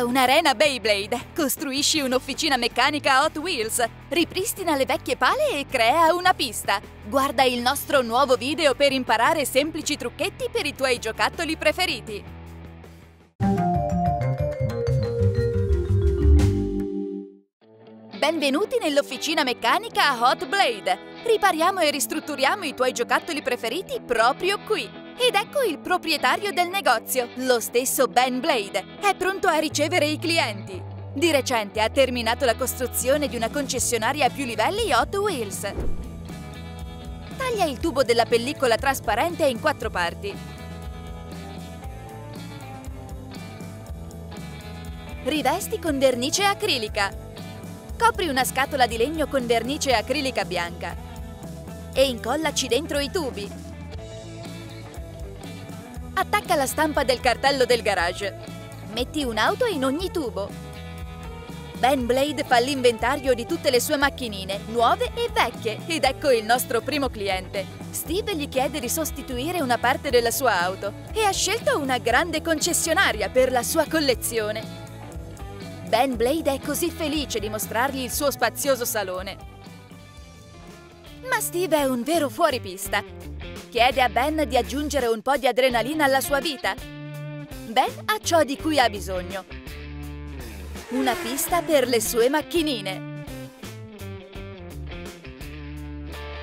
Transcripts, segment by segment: Monta un'arena Beyblade, costruisci un'officina meccanica Hot Wheels, ripristina le vecchie pale e crea una pista. Guarda il nostro nuovo video per imparare semplici trucchetti per i tuoi giocattoli preferiti. Benvenuti nell'officina meccanica Hot Blade! Ripariamo e ristrutturiamo i tuoi giocattoli preferiti proprio qui! Ed ecco il proprietario del negozio, lo stesso Ben Blade! È pronto a ricevere i clienti! Di recente ha terminato la costruzione di una concessionaria a più livelli Hot Wheels. Taglia il tubo della pellicola trasparente in 4 parti. Rivesti con vernice acrilica. Copri una scatola di legno con vernice acrilica bianca e incollaci dentro i tubi. Attacca la stampa del cartello del garage. Metti un'auto in ogni tubo. Ben Blade fa l'inventario di tutte le sue macchinine, nuove e vecchie, ed ecco il nostro primo cliente. Steve gli chiede di sostituire una parte della sua auto e ha scelto una grande concessionaria per la sua collezione. Ben Blade è così felice di mostrargli il suo spazioso salone. Ma Steve è un vero fuoripista. Chiede a Ben di aggiungere un po' di adrenalina alla sua vita. Ben ha ciò di cui ha bisogno. Una pista per le sue macchinine.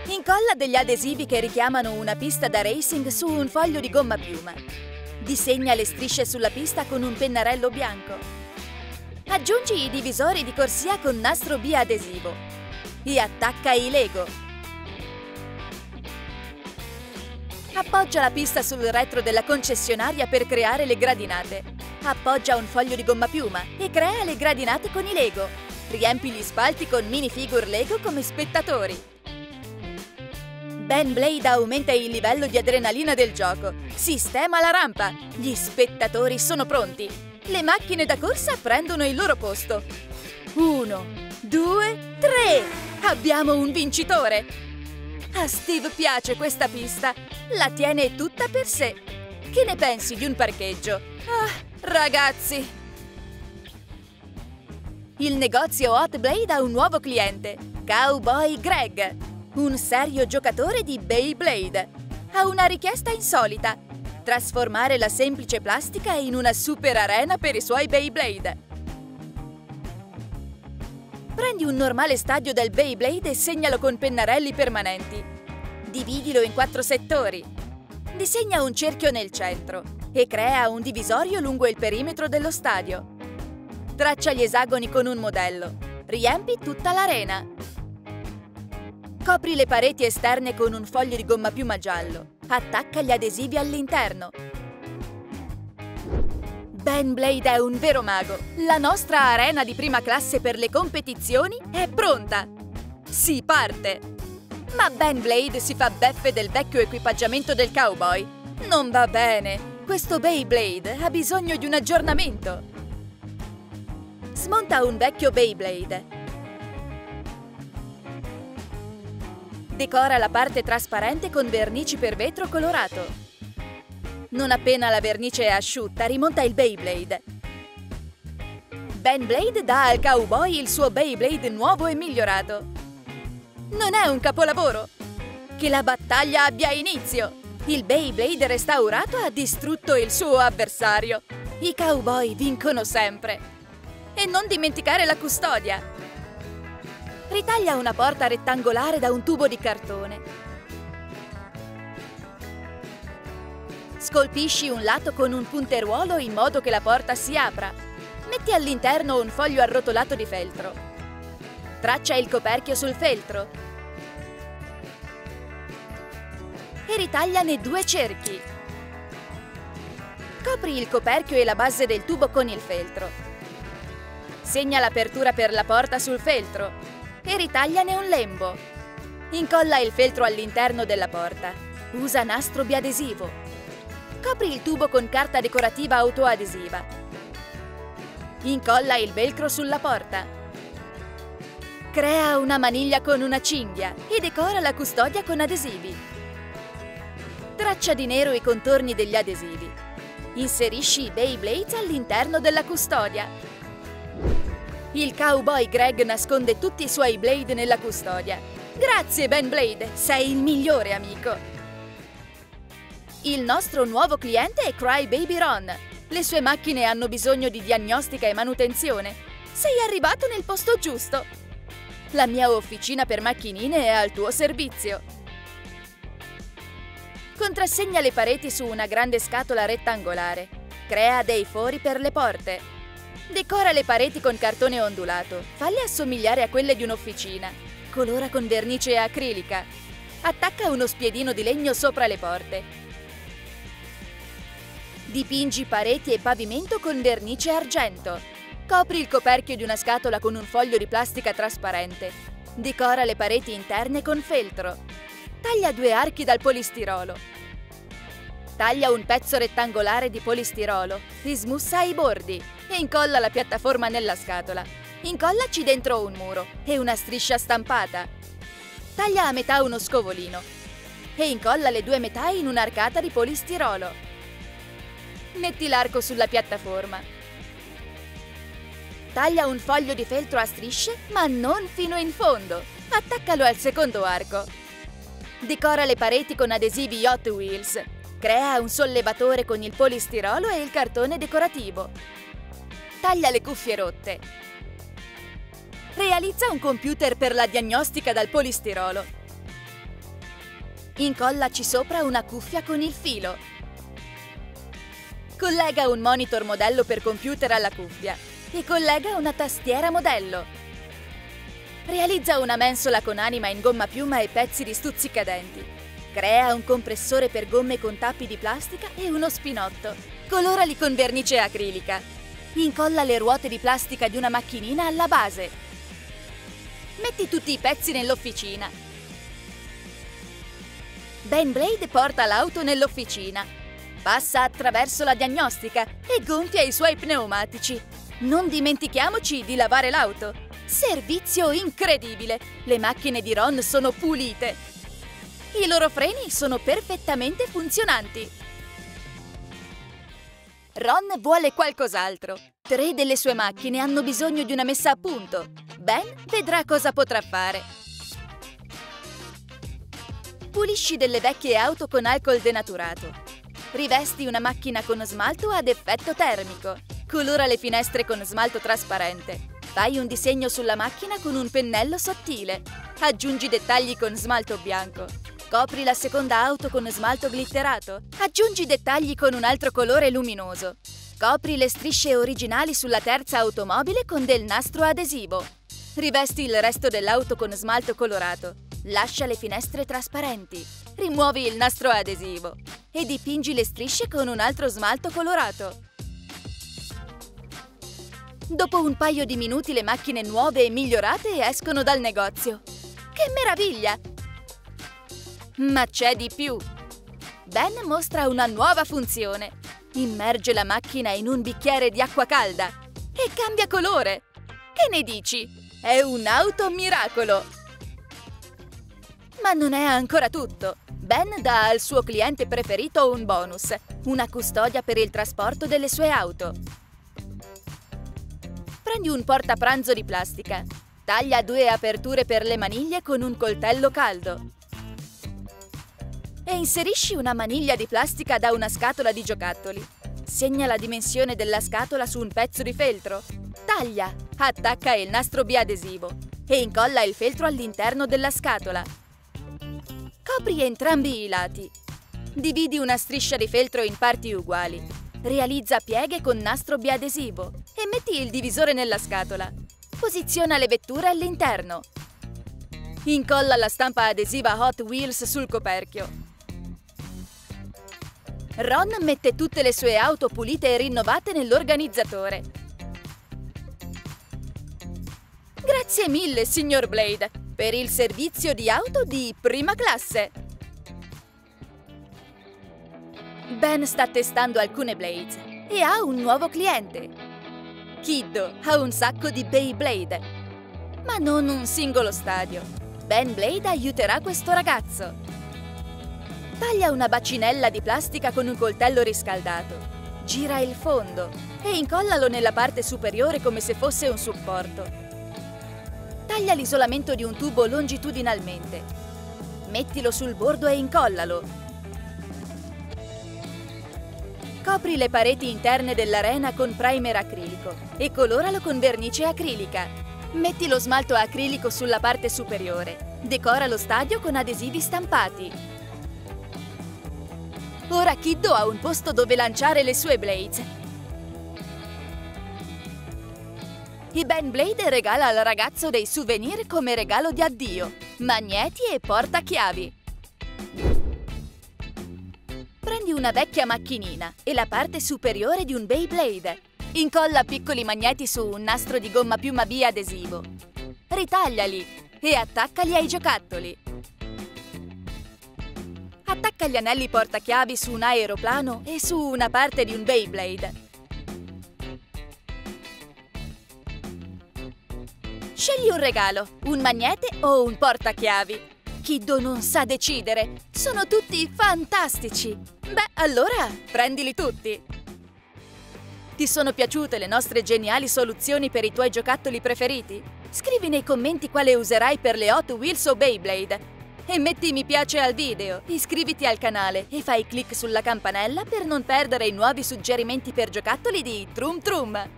Incolla degli adesivi che richiamano una pista da racing su un foglio di gomma piuma. Disegna le strisce sulla pista con un pennarello bianco. Aggiungi i divisori di corsia con nastro biadesivo e attacca i Lego. Appoggia la pista sul retro della concessionaria per creare le gradinate. Appoggia un foglio di gomma piuma e crea le gradinate con i Lego. Riempi gli spalti con minifigure Lego come spettatori. Ben Blade aumenta il livello di adrenalina del gioco. Sistema la rampa. Gli spettatori sono pronti. Le macchine da corsa prendono il loro posto. 1, 2, 3! Abbiamo un vincitore! A Steve piace questa pista. La tiene tutta per sé. Che ne pensi di un parcheggio? Ah, ragazzi! Il negozio Hot Blade ha un nuovo cliente. Cowboy Greg, un serio giocatore di Beyblade. Ha una richiesta insolita. Trasformare la semplice plastica in una super arena per i suoi Beyblade. Prendi un normale stadio del Beyblade e segnalo con pennarelli permanenti. Dividilo in 4 settori. Disegna un cerchio nel centro e crea un divisorio lungo il perimetro dello stadio. Traccia gli esagoni con un modello. Riempi tutta l'arena. Copri le pareti esterne con un foglio di gomma piuma giallo. Attacca gli adesivi all'interno. Ben Blade è un vero mago. La nostra arena di prima classe per le competizioni è pronta. Si parte! Ma Ben Blade si fa beffe del vecchio equipaggiamento del cowboy. Non va bene. Questo Beyblade ha bisogno di un aggiornamento. Smonta un vecchio Beyblade. Decora la parte trasparente con vernici per vetro colorato. Non appena la vernice è asciutta, rimonta il Beyblade. Ben Blade dà al cowboy il suo Beyblade nuovo e migliorato. Non è un capolavoro! Che la battaglia abbia inizio! Il Beyblade restaurato ha distrutto il suo avversario. I cowboy vincono sempre. E non dimenticare la custodia! Ritaglia una porta rettangolare da un tubo di cartone. Scolpisci un lato con un punteruolo in modo che la porta si apra. Metti all'interno un foglio arrotolato di feltro. Traccia il coperchio sul feltro. E ritagliane 2 cerchi. Copri il coperchio e la base del tubo con il feltro. Segna l'apertura per la porta sul feltro. E ritagliane un lembo. Incolla il feltro all'interno della porta. Usa nastro biadesivo. Copri il tubo con carta decorativa autoadesiva. Incolla il velcro sulla porta. Crea una maniglia con una cinghia e decora la custodia con adesivi. Traccia di nero i contorni degli adesivi. Inserisci i Beyblades all'interno della custodia. Il cowboy Greg nasconde tutti i suoi Blade nella custodia. Grazie Ben Blade, sei il migliore amico! Il nostro nuovo cliente è Crybaby Ron. Le sue macchine hanno bisogno di diagnostica e manutenzione. Sei arrivato nel posto giusto! La mia officina per macchinine è al tuo servizio. Contrassegna le pareti su una grande scatola rettangolare. Crea dei fori per le porte. Decora le pareti con cartone ondulato. Falle assomigliare a quelle di un'officina. Colora con vernice acrilica. Attacca uno spiedino di legno sopra le porte. Dipingi pareti e pavimento con vernice argento. Copri il coperchio di una scatola con un foglio di plastica trasparente. Decora le pareti interne con feltro. Taglia due archi dal polistirolo. Taglia un pezzo rettangolare di polistirolo, rismussa i bordi e incolla la piattaforma nella scatola. Incollaci dentro un muro e una striscia stampata. Taglia a metà uno scovolino e incolla le due metà in un'arcata di polistirolo. Metti l'arco sulla piattaforma. Taglia un foglio di feltro a strisce, ma non fino in fondo. Attaccalo al secondo arco. Decora le pareti con adesivi Hot Wheels. Crea un sollevatore con il polistirolo e il cartone decorativo. Taglia le cuffie rotte. Realizza un computer per la diagnostica dal polistirolo. Incollaci sopra una cuffia con il filo. Collega un monitor modello per computer alla cuffia e collega una tastiera modello. Realizza una mensola con anima in gomma piuma e pezzi di stuzzicadenti. Crea un compressore per gomme con tappi di plastica e uno spinotto. Colorali con vernice acrilica. Incolla le ruote di plastica di una macchinina alla base. Metti tutti i pezzi nell'officina. Ben Blade porta l'auto nell'officina. Passa attraverso la diagnostica e gonfia i suoi pneumatici. Non dimentichiamoci di lavare l'auto. Servizio incredibile! Le macchine di Ron sono pulite! I loro freni sono perfettamente funzionanti! Ron vuole qualcos'altro. 3 delle sue macchine hanno bisogno di una messa a punto. Ben vedrà cosa potrà fare. Pulisci delle vecchie auto con alcol denaturato. Rivesti una macchina con smalto ad effetto termico. Colora le finestre con smalto trasparente. Fai un disegno sulla macchina con un pennello sottile. Aggiungi dettagli con smalto bianco. Copri la seconda auto con smalto glitterato. Aggiungi dettagli con un altro colore luminoso. Copri le strisce originali sulla terza automobile con del nastro adesivo. Rivesti il resto dell'auto con smalto colorato. Lascia le finestre trasparenti. Rimuovi il nastro adesivo. E dipingi le strisce con un altro smalto colorato. Dopo un paio di minuti le macchine nuove e migliorate escono dal negozio. Che meraviglia! Ma c'è di più! Ben mostra una nuova funzione. Immerge la macchina in un bicchiere di acqua calda e cambia colore. Che ne dici? È un'auto miracolo! Ma non è ancora tutto. Ben dà al suo cliente preferito un bonus, una custodia per il trasporto delle sue auto. Prendi un portapranzo di plastica. Taglia 2 aperture per le maniglie con un coltello caldo. E inserisci una maniglia di plastica da una scatola di giocattoli. Segna la dimensione della scatola su un pezzo di feltro. Taglia, attacca il nastro biadesivo e incolla il feltro all'interno della scatola. Copri entrambi i lati. Dividi una striscia di feltro in parti uguali. Realizza pieghe con nastro biadesivo e metti il divisore nella scatola. Posiziona le vetture all'interno. Incolla la stampa adesiva Hot Wheels sul coperchio. Ron mette tutte le sue auto pulite e rinnovate nell'organizzatore. Grazie mille, signor Blade, per il servizio di auto di prima classe! Ben sta testando alcune Blades e ha un nuovo cliente. Kiddo ha un sacco di Beyblade, ma non un singolo stadio. Ben Blade aiuterà questo ragazzo. Taglia una bacinella di plastica con un coltello riscaldato. Gira il fondo e incollalo nella parte superiore come se fosse un supporto. Taglia l'isolamento di un tubo longitudinalmente. Mettilo sul bordo e incollalo. Copri le pareti interne dell'arena con primer acrilico e coloralo con vernice acrilica. Metti lo smalto acrilico sulla parte superiore. Decora lo stadio con adesivi stampati. Ora Kiddo ha un posto dove lanciare le sue Blades. E Ben Blade regala al ragazzo dei souvenir come regalo di addio, magneti e portachiavi. Prendi una vecchia macchinina e la parte superiore di un Beyblade. Incolla piccoli magneti su un nastro di gomma piuma B adesivo. Ritagliali e attaccali ai giocattoli. Attacca gli anelli portachiavi su un aeroplano e su una parte di un Beyblade. Scegli un regalo, un magnete o un portachiavi. Kiddo non sa decidere, sono tutti fantastici! Beh, allora prendili tutti! Ti sono piaciute le nostre geniali soluzioni per i tuoi giocattoli preferiti? Scrivi nei commenti quale userai per le Hot Wheels o Beyblade. E metti mi piace al video, iscriviti al canale e fai clic sulla campanella per non perdere i nuovi suggerimenti per giocattoli di Trum Trum!